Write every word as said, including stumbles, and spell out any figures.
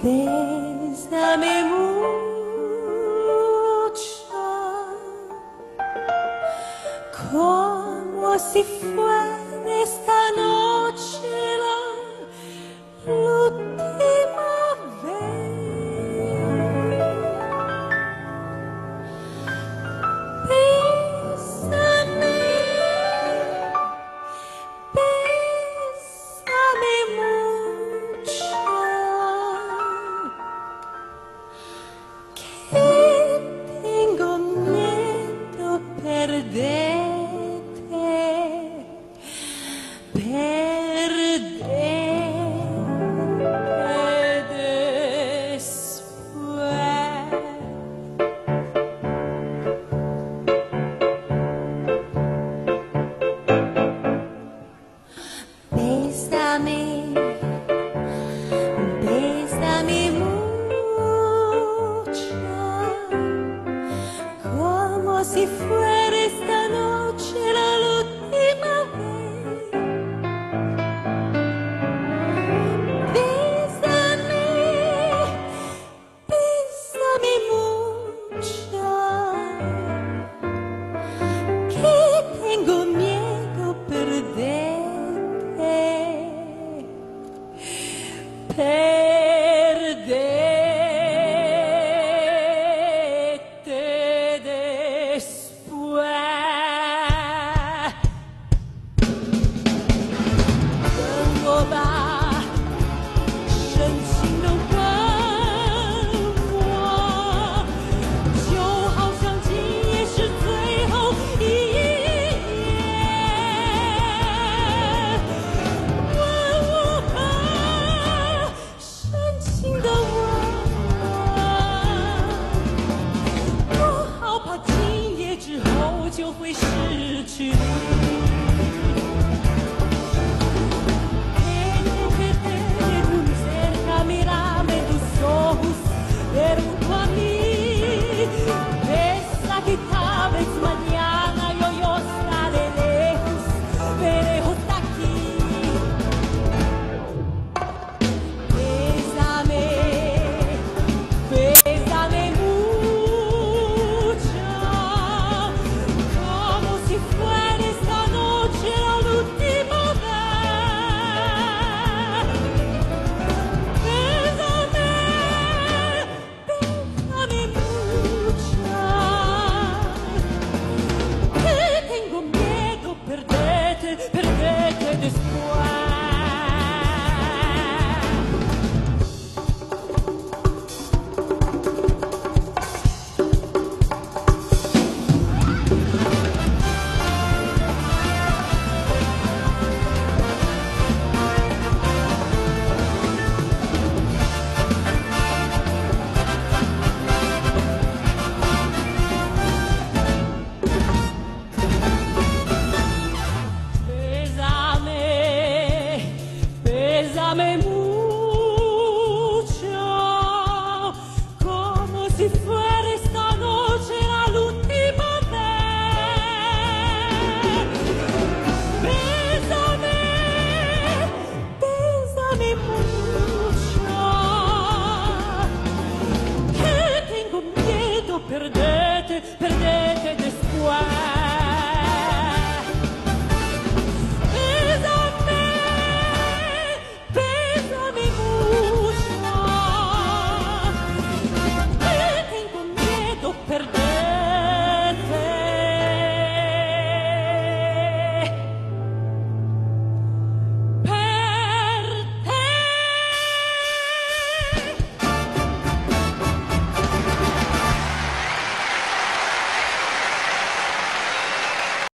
Bésame mucho, como si fuera esta noche la última vez. Bésame, bésame mucho. Bésame, bésame mucho, como si fuera esta noche la última vez. Bésame, bésame mucho, que tengo miedo perder. Perderte después. ¿Cómo va? Je ne suis non pas moi. Yo, hao shang qi, ye shi zui hou yi就会失去你。